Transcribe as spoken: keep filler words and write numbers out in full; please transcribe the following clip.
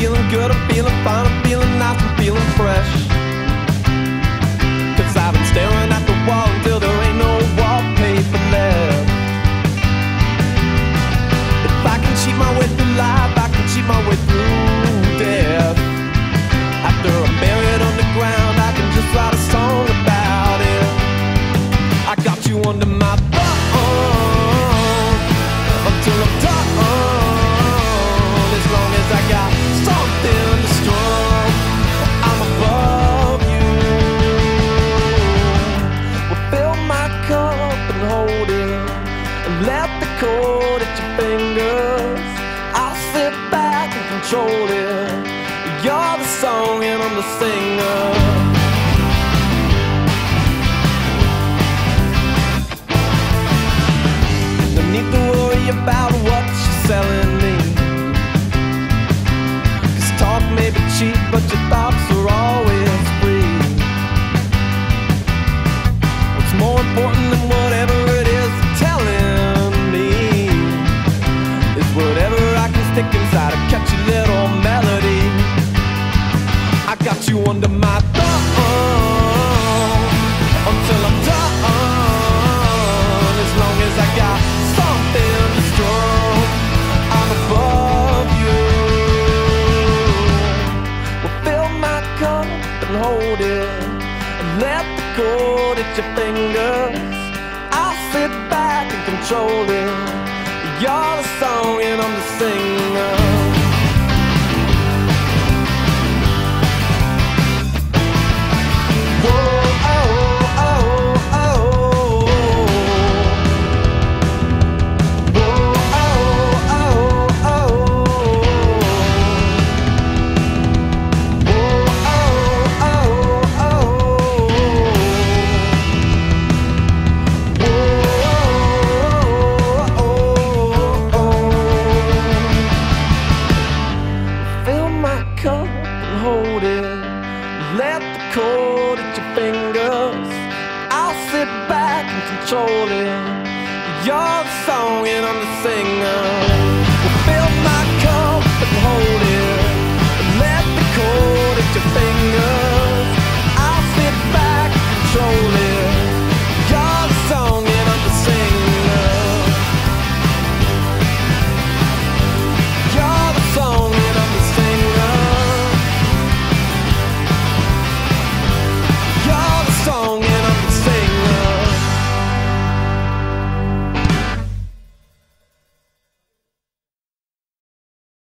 feeling good, I'm feeling fine, I'm feeling nice, I'm feeling fresh. Cause I've been staring at the wall until there ain't no wallpaper left. If I can cheat my way through life, I can cheat my way through death. After I'm buried on the ground, I can just write a song about it. I got you under my thumb until I'm done. I got something to strum. I'm above you. Well, fill my cup and hold it, and let the cord at your fingers. I'll sit back and control it. You're the song and I'm the singer. No need to worry about what you're selling me. Maybe cheap, but your thoughts are always free. What's more important than whatever it is you're telling me is whatever I can stick inside a catchy little melody. I got you under my thumb until I'm done. As long as I got something to strum, I'm above. Hold it and let the cord at your fingers. I'll sit back and control it. You're the song and I'm the singer. Whoa, oh, oh, oh, oh. Whoa, oh, oh, oh, oh. Whoa, hold it, let the cord at your fingers. I'll sit back and control it. You're the song and I'm the singer.